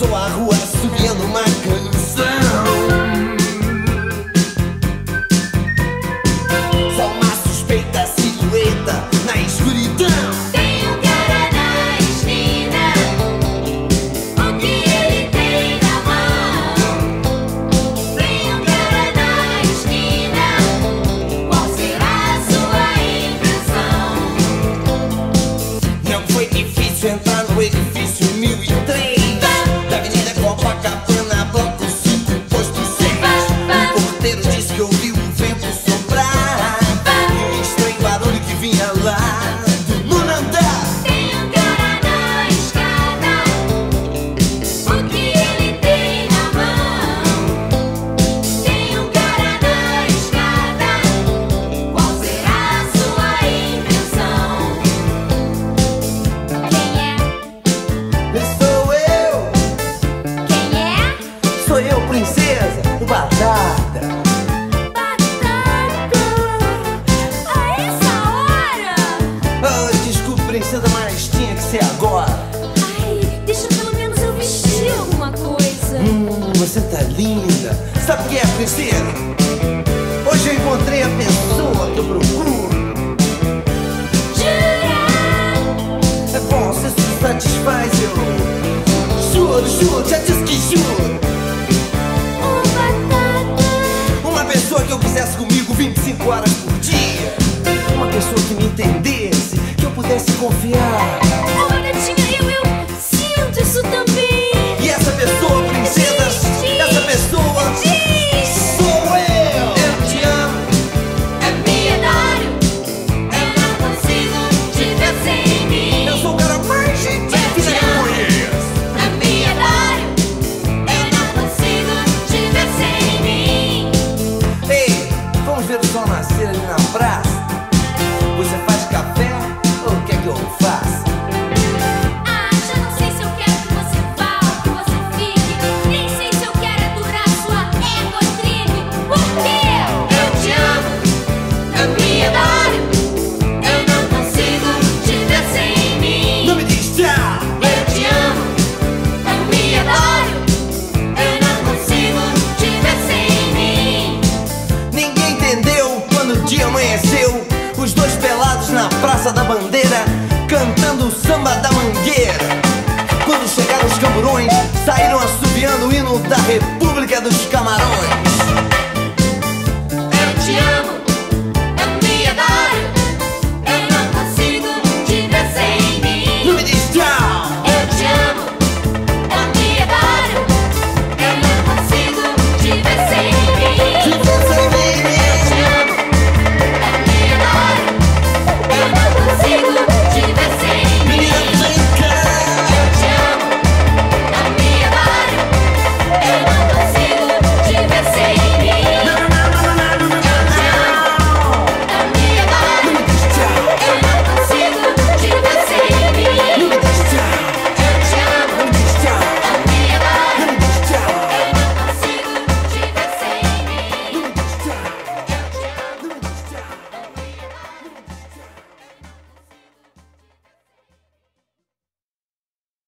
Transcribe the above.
Sou à rua assobiando uma canção. Só uma suspeita silhueta na escuridão. Tem cara na esquina, o que ele tem na mão. Tem cara na esquina, qual será a sua impressão? Não foi difícil entrar no edifício 1003. Princesa, o Batata. Batata, a essa hora? Ah, desculpa, princesa, mas tinha que ser agora. Ai, deixa pelo menos eu vestir alguma coisa. Você tá linda. Sabe o que é, princesa? Hoje eu encontrei a pessoa que eu procuro. Jura? É bom, você se satisfaz, eu juro, juro, já disse que juro. Que eu quisesse comigo 25 horas por dia. Uma pessoa que me entendesse, que eu pudesse confiar. Ô, gatinha, eu sinto isso também. E essa pessoa, princesa, essa pessoa sou eu. Eu te amo. É milionário. Eu não consigo te ver sem mim. Eu sou o cara mais gentil que eu conheço. É milionário. Eu não consigo te ver sem mim. Vamos ver o sol nascer ali na praça. Você faz café ou o que é que eu faço? Ah, já não sei se eu quero que você vá ou que você fique. Nem sei se eu quero aturar sua egotrine. Por quê? Eu te amo, eu me adoro. Eu não consigo te ver sem mim. Não me diz já. Eu te amo, eu me adoro. Eu não consigo te ver sem mim. O dia amanheceu, os dois pelados na Praça da Bandeira, cantando o samba da mangueira. Quando chegaram os camburões, saíram assobiando o hino da República dos Camarões.